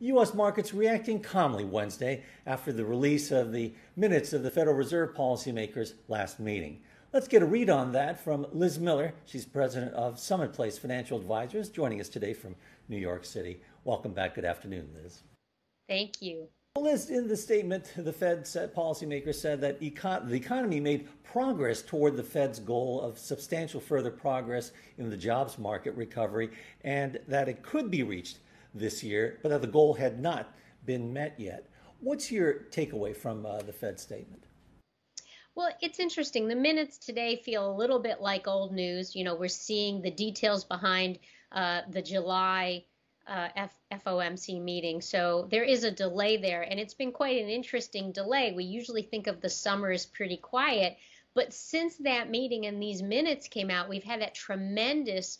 U.S. markets reacting calmly Wednesday after the release of the minutes of the Federal Reserve policymakers' last meeting. Let's get a read on that from Liz Miller. She's president of Summit Place Financial Advisors, joining us today from New York City. Welcome back. Good afternoon, Liz. Thank you. Well, Liz, in the statement, the Fed policymakers said that the economy made progress toward the Fed's goal of substantial further progress in the jobs market recovery, and that it could be reached this year, but that the goal had not been met yet. What's your takeaway from the Fed statement? Well, it's interesting. The minutes today feel a little bit like old news. You know, we're seeing the details behind the July FOMC meeting. So there is a delay there, and it's been quite an interesting delay. We usually think of the summer as pretty quiet, but since that meeting and these minutes came out, we've had that tremendous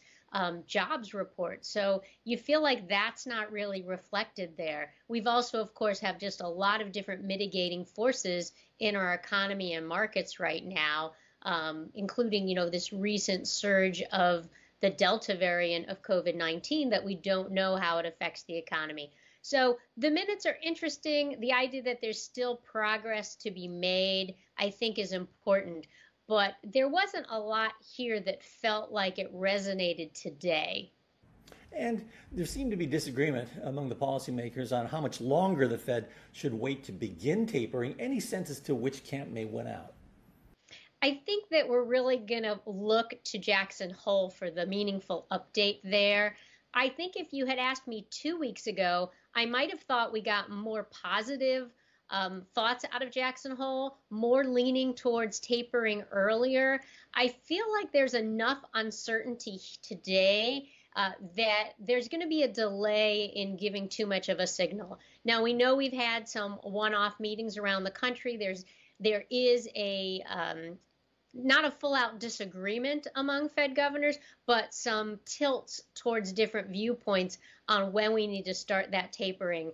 jobs report. So you feel like that's not really reflected there. We've also, of course, have just a lot of different mitigating forces in our economy and markets right now, including, you know, this recent surge of the Delta variant of COVID-19 that we don't know how it affects the economy. So the minutes are interesting. The idea that there's still progress to be made, I think, is important. But there wasn't a lot here that felt like it resonated today. And there seemed to be disagreement among the policymakers on how much longer the Fed should wait to begin tapering. Any sense as to which camp may win out? I think that we're really going to look to Jackson Hole for the meaningful update there. I think if you had asked me 2 weeks ago, I might have thought we got more positive thoughts out of Jackson Hole, more leaning towards tapering earlier. I feel like there's enough uncertainty today that there's going to be a delay in giving too much of a signal. Now, we know we've had some one-off meetings around the country. There is a not a full-out disagreement among Fed governors, but some tilts towards different viewpoints on when we need to start that tapering.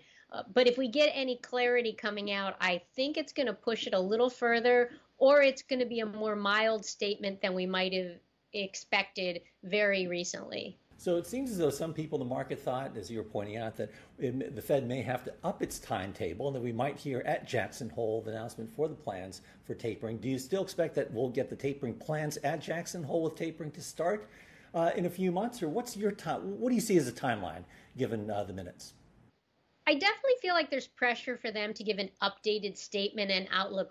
But if we get any clarity coming out, I think it's going to push it a little further, or it's going to be a more mild statement than we might have expected very recently. So it seems as though some people in the market thought, as you were pointing out, that the Fed may have to up its timetable and that we might hear at Jackson Hole the announcement for the plans for tapering. Do you still expect that we'll get the tapering plans at Jackson Hole with tapering to start in a few months? Or what's your what do you see as a timeline given the minutes? I definitely feel like there's pressure for them to give an updated statement and outlook.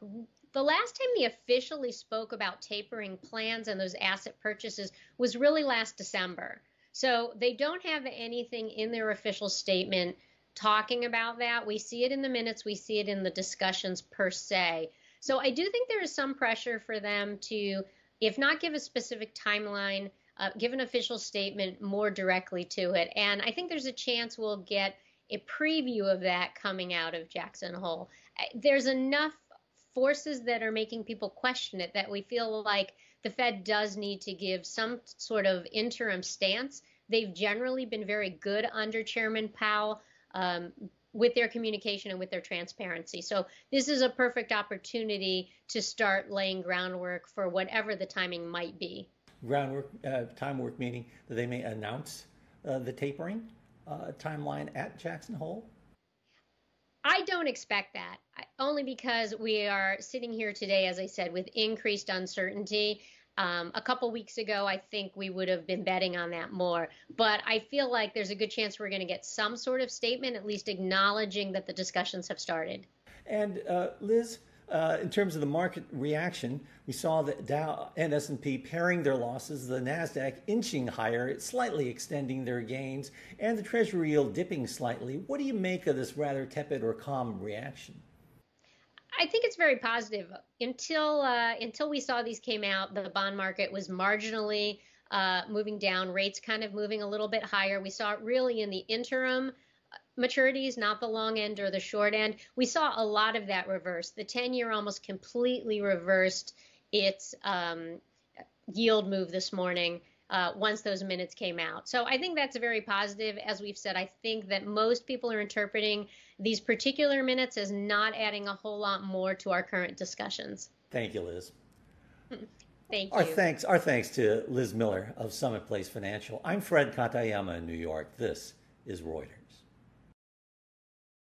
The last time they officially spoke about tapering plans and those asset purchases was really last December. So they don't have anything in their official statement talking about that. We see it in the minutes. We see it in the discussions per se. So I do think there is some pressure for them to, if not give a specific timeline, give an official statement more directly to it. And I think there's a chance we'll get a preview of that coming out of Jackson Hole. There's enough forces that are making people question it that we feel like the Fed does need to give some sort of interim stance. They've generally been very good under Chairman Powell with their communication and with their transparency. So this is a perfect opportunity to start laying groundwork for whatever the timing might be. Groundwork, timework meaning that they may announce the tapering timeline at Jackson Hole? I don't expect that, only because we are sitting here today, as I said, with increased uncertainty. A couple weeks ago, I think we would have been betting on that more. But I feel like there's a good chance we're going to get some sort of statement, at least acknowledging that the discussions have started. And Liz, in terms of the market reaction, we saw the Dow and S&P paring their losses, the Nasdaq inching higher, slightly extending their gains, and the Treasury yield dipping slightly. What do you make of this rather tepid or calm reaction? I think it's very positive. Until we saw these came out, the bond market was marginally moving down, rates kind of moving a little bit higher. We saw it really in the interim maturities, not the long end or the short end. We saw a lot of that reverse. The 10-year almost completely reversed its yield move this morning once those minutes came out. So I think that's very positive. As we've said, I think that most people are interpreting these particular minutes as not adding a whole lot more to our current discussions. Thank you, Liz. Thank you. Our thanks to Liz Miller of Summit Place Financial. I'm Fred Katayama in New York. This is Reuters.